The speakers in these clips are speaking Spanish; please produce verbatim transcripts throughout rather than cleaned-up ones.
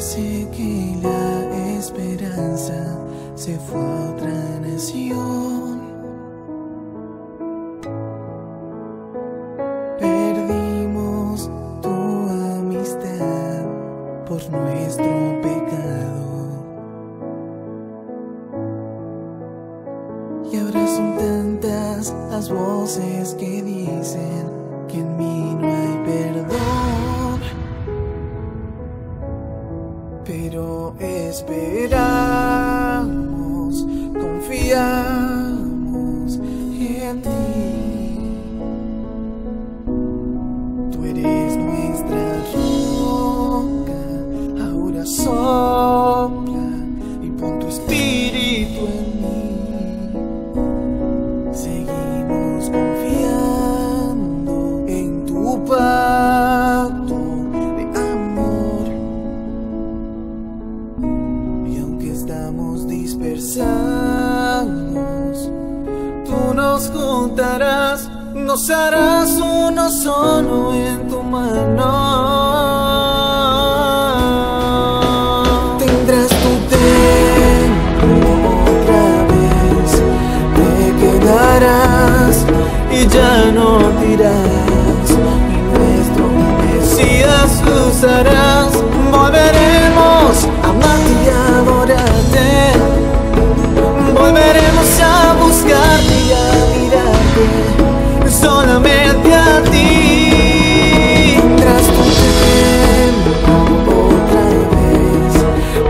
parece que la esperanza se fue a otra nación. Perdimos tu amistad por nuestro pecado. Y ahora son tantas las voces que dicen que en mí no hay perdón. Pero esperamos, confiamos en ti. Tú eres nuestra roca, ahora sopla y pon tu espíritu en mí. Seguimos confiando en tu pacto de amor. Y aunque estamos dispersados, tú nos juntarás, nos harás uno solo en tu mano. Tendrás tu templo otra vez, te quedarás y ya no dirás, y nuestro Mesías usarás. Volveremos a amarte y adorarte, volveremos a buscarte y a mirarte, solamente a ti. Tendrás tu templo otra vez,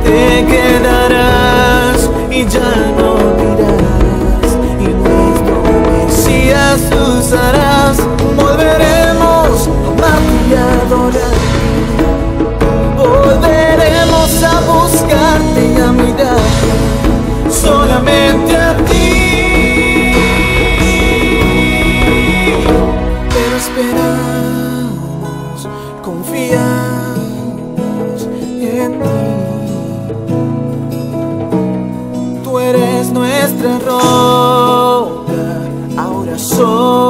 te quedarás y ya no dirás, y nuestro Mesías usarás. Volveremos a amarte y adorarte, volveremos a buscarte y a mirarte, solamente a ti. Esperamos, confiamos en ti. Tú eres nuestra roca, ahora soy.